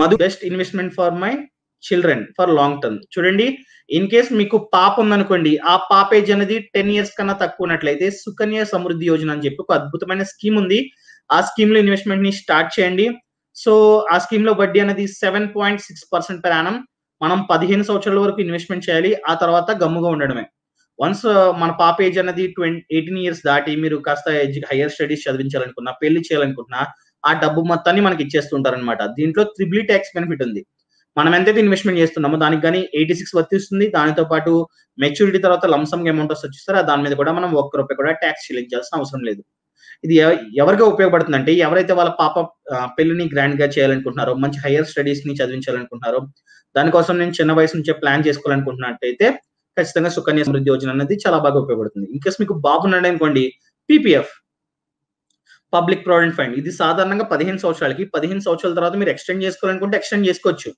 Madhu best investment for my children for long term. చూడండి, in case మీకు పాప ఉందనుకోండి, ఆ పాప ఏజ్ అనేది 10 years కన్నా తక్కువ ఉన్నట్లయితే సుకన్య సమృద్ధి యోజన అని చెప్పి ఒక అద్భుతమైన స్కీమ్ ఉంది. ఆ స్కీమ్ లో ఇన్వెస్ట్మెంట్ ని స్టార్ట్ చేయండి. సో ఆ స్కీమ్ లో వడ్డీ అనేది 7.6% పర్ యానం. మనం 15 సంవత్సరాల వరకు ఇన్వెస్ట్మెంట్ చేయాలి, ఆ తర్వాత గమ్ముగా ఉండడమే. వన్స్ మన పాప ఏజ్ అనేది 18 years దాటి మీరు కాస్త హైయర్ స్టడీస్ చదివించాలనుకున్నా, పెళ్లి చేయాలనుకున్నా, ఆ డబ్బు మొత్తాన్ని మనకి ఇచ్చేస్తుంటారు అనమాట. దీంట్లో ట్రిపుల్ ట్యాక్స్ బెనిఫిట్ ఉంది. మనం ఎంతైతే ఇన్వెస్ట్మెంట్ చేస్తున్నామో దానికి కానీ 86 వర్తిస్తుంది. దానితో పాటు మెచ్యూరిటీ తర్వాత లంసంగా అమౌంట్ వచ్చేస్తారు, దాని మీద కూడా మనం 1 రూపాయి కూడా ట్యాక్స్ చెల్లించాల్సిన అవసరం లేదు. ఇది ఎవరిగా ఉపయోగపడుతుంది అంటే, ఎవరైతే వాళ్ళ పాప పెళ్లిని గ్రాండ్ గా చేయాలనుకుంటున్నారో, మంచి హైయర్ స్టడీస్ ని చదివించాలనుకుంటున్నారో, దానికోసం నేను చిన్న వయసు నుంచే ప్లాన్ చేసుకోవాలనుకుంటున్నట్టయితే ఖచ్చితంగా సుకన్య సమృద్ధి యోజన అనేది చాలా బాగా ఉపయోగపడుతుంది. ఇన్కేస్ మీకు బాబు ఉన్నాడు అనుకోండి, పీపీఎఫ్ పబ్లిక్ ప్రావిడెంట్ ఫండ్, ఇది సాధారణంగా 15 సంవత్సరాలకి, 15 సంవత్సరాల తర్వాత మీరు ఎక్స్టెండ్ చేసుకోవాలనుకుంటే ఎక్స్టెండ్ చేసుకోవచ్చు.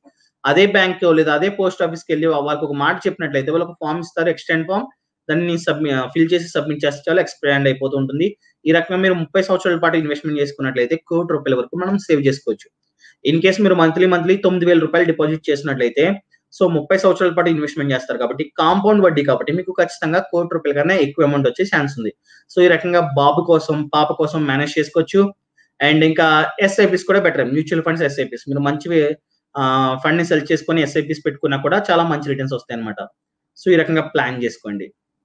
అదే బ్యాంక్ లేదా అదే పోస్ట్ ఆఫీస్కి వెళ్ళి వాళ్ళకి ఒక మాట చెప్పినట్లయితే వాళ్ళు ఒక ఫామ్ ఇస్తారు, ఎక్స్టెండ్ ఫామ్, దాన్ని ఫిల్ చేసి సబ్మిట్ చేస్తే చాలా ఎక్స్పాండ్ అయిపోతూ ఉంటుంది. ఈ రకంగా మీరు 30 సంవత్సరాల పాటు ఇన్వెస్ట్మెంట్ చేసుకున్నట్లయితే 1 కోటి రూపాయల వరకు మనం సేవ్ చేసుకోవచ్చు. ఇన్ కేసు మీరు మంత్లీ 9,000 రూపాయలు డిపాజిట్ చేసినట్లయితే, సో 30 సంవత్సరాల పాటు ఇన్వెస్ట్మెంట్ చేస్తారు కాబట్టి కాంపౌండ్ వడ్డీ కాబట్టి మీకు ఖచ్చితంగా 1 కోటి రూపాయల కన్నా ఎక్కువ అమౌంట్ వచ్చే ఛాన్స్ ఉంది. సో ఈ రకంగా బాబు కోసం పాప కోసం మేనేజ్ చేసుకోవచ్చు. అండ్ ఇంకా ఎస్ఐపిస్ కూడా బెటర్, మ్యూచువల్ ఫండ్స్, ఎస్ఐపిస్. మీరు మంచి ఫండ్ ని సెలెక్ట్ చేసుకుని ఎస్ఐపిస్ పెట్టుకున్నా కూడా చాలా మంచి రిటర్న్స్ వస్తాయి అనమాట. సో ఈ రకంగా ప్లాన్ చేసుకోండి.